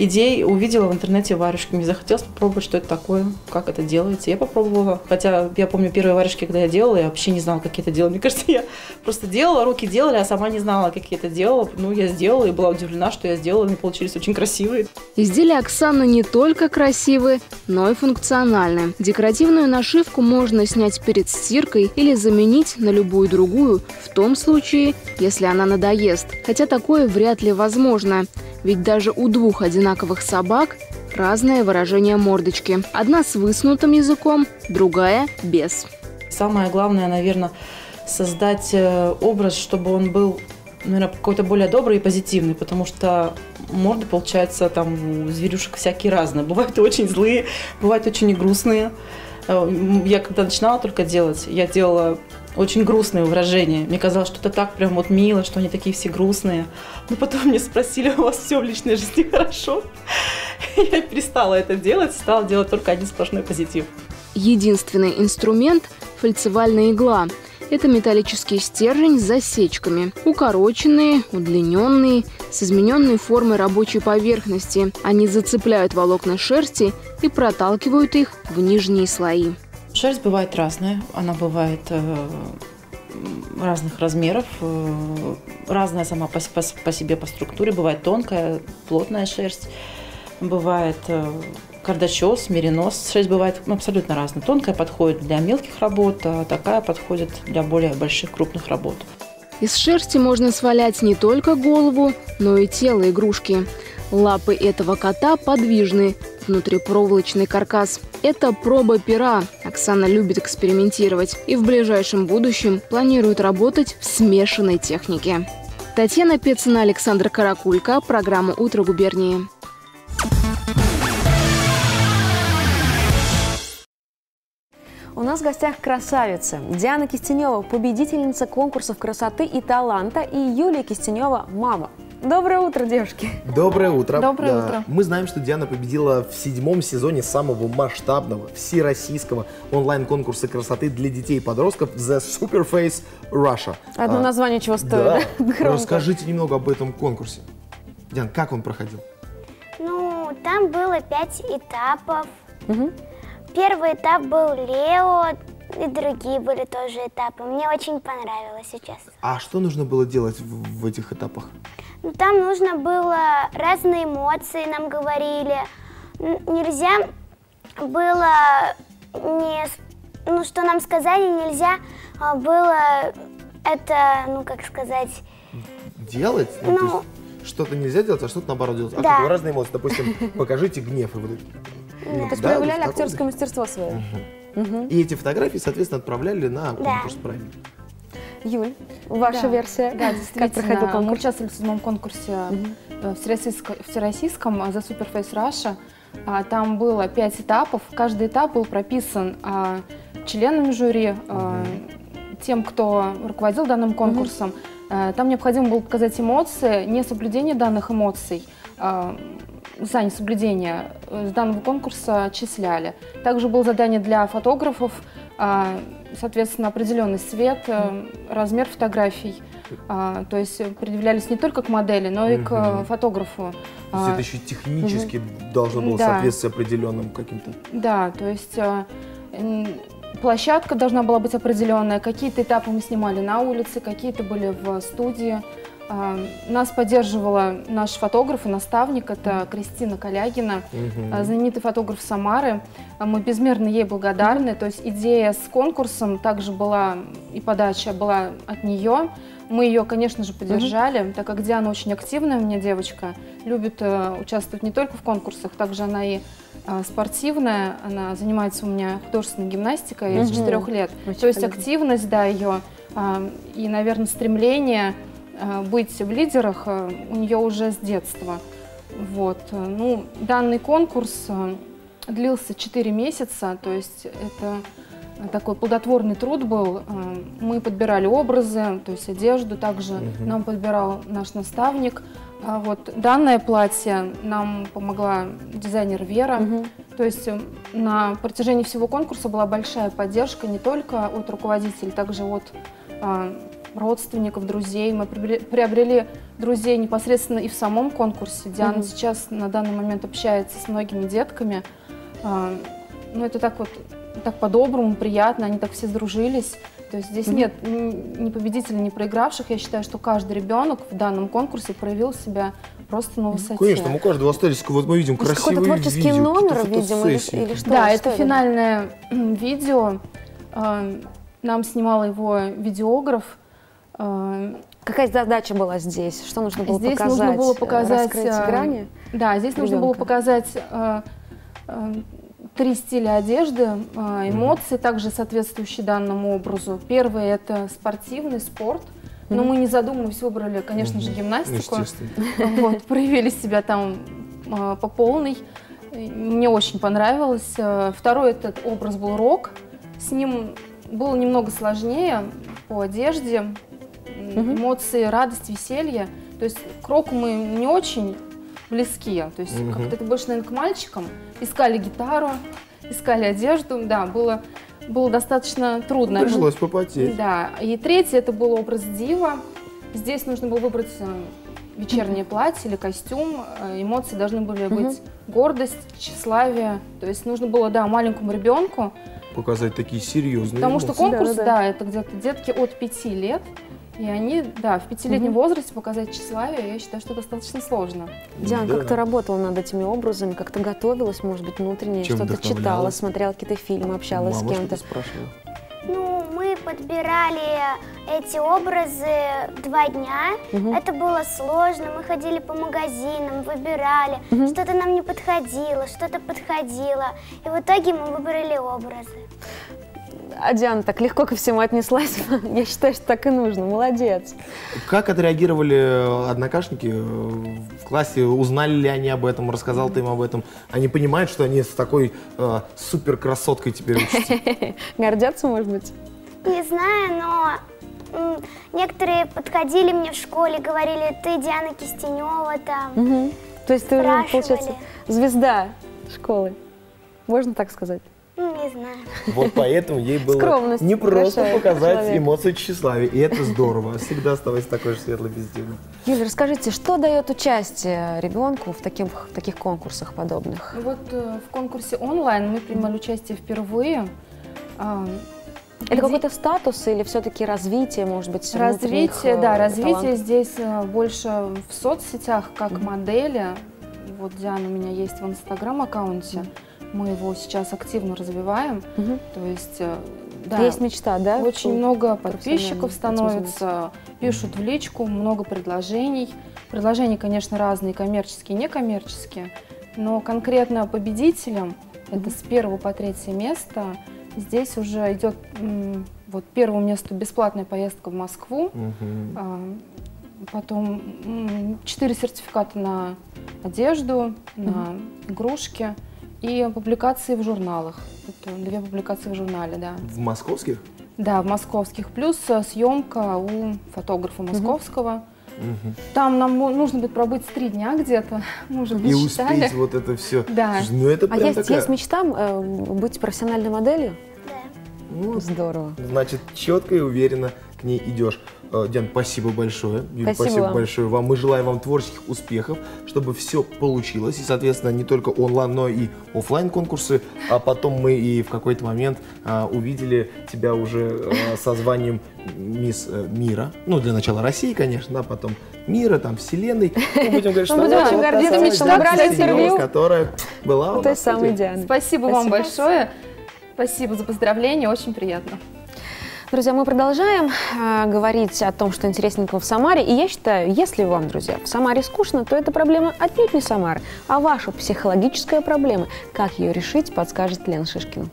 идей, увидела в интернете варежки. Мне захотелось попробовать, что это такое, как это делается. Я попробовала, хотя я помню первые варежки, когда я делала, я вообще не знала, как я это делала. Мне кажется, я просто делала, руки делали, а сама не знала, как я это делала. Ну, я сделала и была удивлена, что я сделала, они получились очень красивые. Изделия Оксаны не только красивы, но и функциональны. Декоративную нашивку можно снять перед стиркой или заменить на любую другую, в том случае, если она надоест. Хотя такое вряд ли возможно. Ведь даже у двух одинаковых собак разное выражение мордочки. Одна с высунутым языком, другая без. Самое главное, наверное, создать образ, чтобы он был, наверное, какой-то более добрый и позитивный, потому что морды, получается, там у зверюшек всякие разные. Бывают очень злые, бывают очень и грустные. Я когда начинала только делать, я делала очень грустные выражения. Мне казалось, что это так прям вот мило, что они такие все грустные. Но потом мне спросили, у вас все в личной жизни хорошо? Я перестала это делать, стала делать только один сплошной позитив. Единственный инструмент – фальцевальная игла. Это металлический стержень с засечками, укороченные, удлиненные, с измененной формой рабочей поверхности. Они зацепляют волокна шерсти и проталкивают их в нижние слои. Шерсть бывает разная, она бывает э, разных размеров, э, разная сама по, по, по себе, по структуре. Бывает тонкая, плотная шерсть, бывает... Э, кардачёс, меринос. Шерсть бывает абсолютно разная. Тонкая подходит для мелких работ, а такая подходит для более больших, крупных работ. Из шерсти можно свалять не только голову, но и тело игрушки. Лапы этого кота подвижны, внутрипроволочный каркас. Это проба пера. Оксана любит экспериментировать и в ближайшем будущем планирует работать в смешанной технике. Татьяна Пецина, Александр Каракулько. Программа «Утро губернии». У нас в гостях красавицы. Диана Кистенева, победительница конкурсов красоты и таланта, и Юлия Кистенева, мама. Доброе утро, девушки. Доброе утро. Доброе да. утро. Мы знаем, что Диана победила в седьмом сезоне самого масштабного всероссийского онлайн-конкурса красоты для детей и подростков The Superface Russia. Одно а, название чего стоит. Да. Расскажите немного об этом конкурсе. Диан, как он проходил? Ну, там было пять этапов. Угу. Первый этап был Лео, и другие были тоже этапы. Мне очень понравилось, сейчас. А что нужно было делать в, в этих этапах? Ну, там нужно было разные эмоции, нам говорили. Нельзя было, не, ну, что нам сказали, нельзя было это, ну, как сказать... Делать? Ну, ну, что-то нельзя делать, а что-то наоборот делать. Да. А, разные эмоции, допустим, покажите гнев. Ну, то есть да, проявляли вот актерское мастерство свое. Угу. Угу. И эти фотографии, соответственно, отправляли на конкурс да. правильно. Юль, ваша да. версия. Да, действительно, как проходил конкурс? Мы участвовали в седьмом конкурсе угу. всероссийском The Superface Russia. Там было пять этапов. Каждый этап был прописан членами жюри, угу. тем, кто руководил данным конкурсом. Угу. Там необходимо было показать эмоции, не соблюдение данных эмоций. За несоблюдение с данного конкурса отчисляли. Также было задание для фотографов, соответственно, определенный свет, размер фотографий. То есть предъявлялись не только к модели, но и к фотографу. То есть это еще технически должно было да. соответствовать определенным каким-то... Да, то есть площадка должна была быть определенная. Какие-то этапы мы снимали на улице, какие-то были в студии. Нас поддерживала наш фотограф и наставник, это Кристина Калягина, угу. знаменитый фотограф Самары. Мы безмерно ей благодарны. То есть идея с конкурсом также была, и подача была от нее. Мы ее, конечно же, поддержали, угу. так как Диана очень активная у меня девочка, любит участвовать не только в конкурсах, также она и спортивная, она занимается у меня художественной гимнастикой угу. с четырёх лет. Очень То есть полезно. Активность, да, ее и, наверное, стремление быть в лидерах у нее уже с детства. Вот. Ну, данный конкурс длился четыре месяца, то есть это такой плодотворный труд был. Мы подбирали образы, то есть одежду, также угу. нам подбирал наш наставник. Вот. Данное платье нам помогла дизайнер Вера. Угу. То есть на протяжении всего конкурса была большая поддержка не только от руководителей, также от родственников, друзей. Мы приобрели друзей непосредственно и в самом конкурсе. Диана mm-hmm. сейчас на данный момент общается с многими детками. Ну, это так вот, так по-доброму, приятно, они так все сдружились. То есть здесь mm-hmm. нет ни победителей, ни проигравших. Я считаю, что каждый ребенок в данном конкурсе проявил себя просто на высоте. Конечно, у каждого остались, вот мы видим красивые видео. Какой-то творческий номер, видимо, или, или что? Да, это финальное видео. Нам снимал его видеограф. Какая задача была здесь? Что нужно было здесь показать? Здесь нужно было показать... Раскрыть грани? Да, здесь ребенка. Нужно было показать э, э, три стиля одежды, э, эмоции, mm. также соответствующие данному образу. Первый – это спортивный спорт. Mm. Но мы, не задумываясь, выбрали, конечно mm. же, гимнастику. Вот, проявили себя там э, по полной. Мне очень понравилось. Второй этот образ был рок. С ним было немного сложнее по одежде, эмоции, радость, веселье. То есть к року мы не очень близки. То есть угу. как-то это больше, наверное, к мальчикам. Искали гитару, искали одежду. Да, было, было достаточно трудно. Пришлось попотеть. Да. И третий – это был образ дива. Здесь нужно было выбрать вечернее платье или костюм. Эмоции должны были угу. быть гордость, тщеславие. То есть нужно было, да, маленькому ребенку показать такие серьезные Потому эмоции. Что конкурс, да, да, да. да это где-то детки от пяти лет. И они, да, в пятилетнем угу. возрасте показать тщеславие, я считаю, что достаточно сложно. Диана, да. как ты работала над этими образами, как ты готовилась, может быть, внутренне, что-то читала, смотрела какие-то фильмы, общалась Мама, с кем-то? Ну, мы подбирали эти образы два дня. Угу. Это было сложно, мы ходили по магазинам, выбирали, угу. что-то нам не подходило, что-то подходило. И в итоге мы выбрали образы. А Диана так легко ко всему отнеслась. Я считаю, что так и нужно. Молодец. Как отреагировали однокашники в классе? Узнали ли они об этом? Рассказал ты им об этом? Они понимают, что они с такой э, супер красоткой теперь учатся? Гордятся, может быть? Не знаю, но некоторые подходили мне в школе, говорили, ты Диана Кистенева там. Угу. То есть ты уже, получается, звезда школы. Можно так сказать? Не знаю. Вот поэтому ей было не просто показать человек. Эмоции тщеславия. И это здорово. Всегда оставайся такой же светлой бездельной. Юля, расскажите, что дает участие ребенку в таких, в таких конкурсах подобных? Вот э, в конкурсе онлайн мы принимали участие впервые. Э, это где... какой-то статус или все-таки развитие, может быть? Развитие, э, да, развитие талантов? Здесь э, больше в соцсетях, как mm-hmm. модели. Вот Диана у меня есть в инстаграм-аккаунте. Мы его сейчас активно развиваем, угу. то есть, да, есть мечта, да? Очень много подписчиков становится, пишут в личку, много предложений. Предложения, конечно, разные, коммерческие, некоммерческие, но конкретно победителям, угу. это с первого по третье место, здесь уже идет, вот первому месту бесплатная поездка в Москву, угу. потом четыре сертификата на одежду, угу. на игрушки. И публикации в журналах. Это две публикации в журнале, да. В московских? Да, в московских. Плюс съемка у фотографа московского. Угу. Там нам нужно будет пробыть три дня где-то. Может быть, и считали. Успеть вот это все. Да. Ну, это а есть, такая... есть мечта э, быть профессиональной моделью? Да. Ну, здорово. Значит, четко и уверенно к ней идешь. Диан, спасибо большое. Юль, спасибо, спасибо большое вам. Мы желаем вам творческих успехов, чтобы все получилось. И, соответственно, не только онлайн, но и офлайн конкурсы. А потом мы и в какой-то момент а, увидели тебя уже а, со званием мисс мира. Ну, для начала России, конечно, а потом мира, там, вселенной. Мы будем говорить, что мы будем очень гордиться, мечтать брать интервью, которая была у нас. Спасибо вам большое. Спасибо за поздравления, очень приятно. Друзья, мы продолжаем э, говорить о том, что интересненького в Самаре. И я считаю, если вам, друзья, в Самаре скучно, то это проблема отнюдь не Самары, а ваша психологическая проблема. Как ее решить, подскажет Лена Шишкина.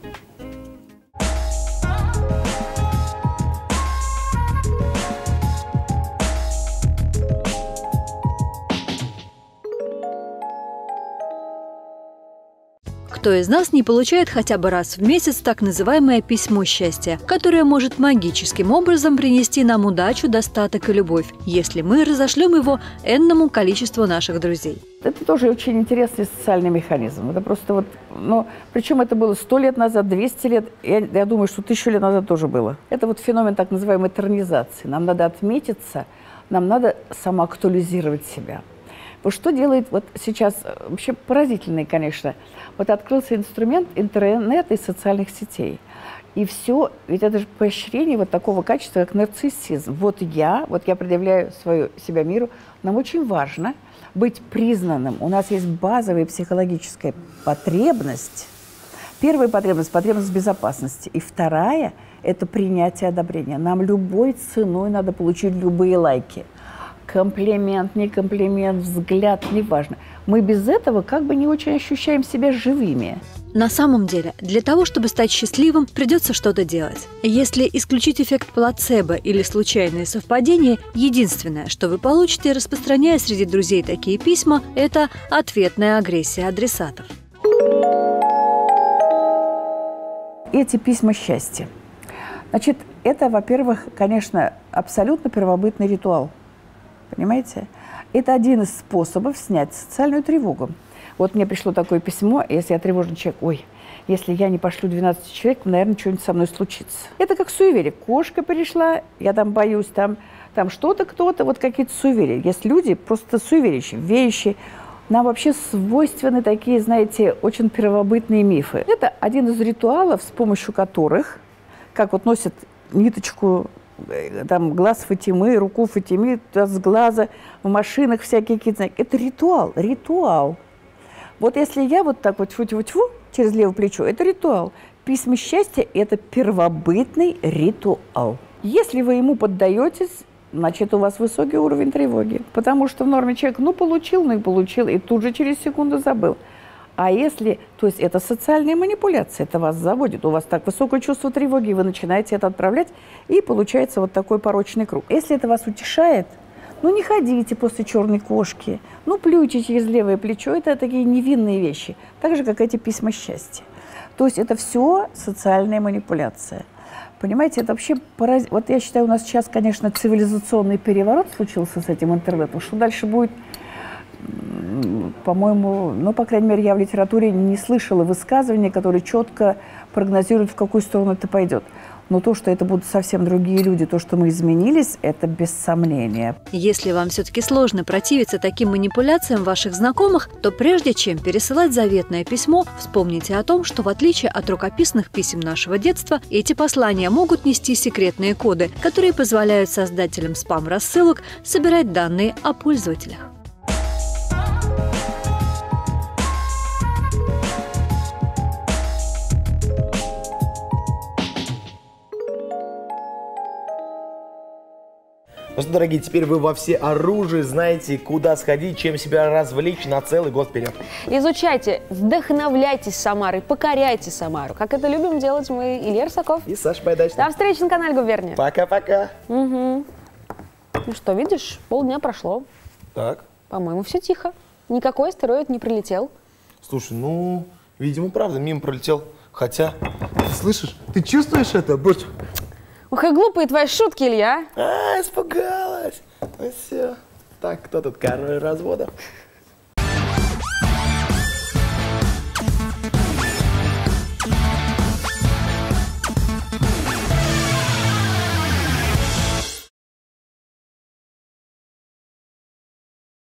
Кто из нас не получает хотя бы раз в месяц так называемое письмо счастья, которое может магическим образом принести нам удачу, достаток и любовь, если мы разошлем его энному количеству наших друзей? Это тоже очень интересный социальный механизм. Это просто вот, ну, причем это было сто лет назад, двести лет, я, я думаю, что тысячу лет назад тоже было. Это вот феномен так называемой тернизации. Нам надо отметиться, нам надо самоактуализировать себя. Что делает вот сейчас, вообще поразительный, конечно, вот открылся инструмент интернета и социальных сетей. И все, ведь это же поощрение вот такого качества, как нарциссизм. Вот я, вот я предъявляю свою себя миру, нам очень важно быть признанным. У нас есть базовая психологическая потребность. Первая потребность – потребность безопасности. И вторая – это принятие одобрения. Нам любой ценой надо получить любые лайки. Комплимент, не комплимент, взгляд, неважно. Мы без этого как бы не очень ощущаем себя живыми. На самом деле, для того, чтобы стать счастливым, придется что-то делать. Если исключить эффект плацебо или случайные совпадения, единственное, что вы получите, распространяя среди друзей такие письма, это ответная агрессия адресатов. эти письма счастья. Значит, это, во-первых, конечно, абсолютно первобытный ритуал. Понимаете? Это один из способов снять социальную тревогу. Вот мне пришло такое письмо, если я тревожный человек, ой, если я не пошлю двенадцать человек, наверное, что-нибудь со мной случится. Это как суеверие. Кошка пришла, я там боюсь, там, там что-то, кто-то, вот какие-то суеверия. Есть люди просто суеверящие, верящие. Нам вообще свойственны такие, знаете, очень первобытные мифы. Это один из ритуалов, с помощью которых, как вот носят ниточку, там, глаз Фатимы, руку Фатимы, с глаза, в машинах всякие какие-то знаки. Это ритуал, ритуал. Вот если я вот так вот тьфу-тьфу-тьфу через левое плечо, это ритуал. Письма счастья – это первобытный ритуал. Если вы ему поддаетесь, значит, у вас высокий уровень тревоги. Потому что в норме человек, ну, получил, ну, и получил, и тут же через секунду забыл. А если, то есть это социальная манипуляция, это вас заводит, у вас так высокое чувство тревоги, вы начинаете это отправлять, и получается вот такой порочный круг. Если это вас утешает, ну, не ходите после черной кошки, ну, плюйте через левое плечо, это такие невинные вещи, так же, как эти письма счастья. То есть это все социальная манипуляция. Понимаете, это вообще параз... Вот я считаю, у нас сейчас, конечно, цивилизационный переворот случился с этим интернетом, что дальше будет... По-моему, ну, по крайней мере, я в литературе не слышала высказывания, которые четко прогнозируют, в какую сторону это пойдет. Но то, что это будут совсем другие люди, то, что мы изменились, это без сомнения. Если вам все-таки сложно противиться таким манипуляциям ваших знакомых, то прежде чем пересылать заветное письмо, вспомните о том, что в отличие от рукописных писем нашего детства, эти послания могут нести секретные коды, которые позволяют создателям спам-рассылок собирать данные о пользователях. Ну что, дорогие, теперь вы во всеоружии знаете, куда сходить, чем себя развлечь на целый год вперед. Изучайте, вдохновляйтесь Самарой, покоряйте Самару. Как это любим делать мы, Илья Русаков. И Саша Байдачная. До встречи на канале Губерния. Пока-пока. Угу. Ну что, видишь, полдня прошло. Так. По-моему, все тихо. Никакой астероид не прилетел. Слушай, ну, видимо, правда, мимо пролетел. Хотя, ты слышишь, ты чувствуешь это, Борь? Ух, и глупые твои шутки, Илья. А, испугалась. Ну все. Так, кто тут король развода?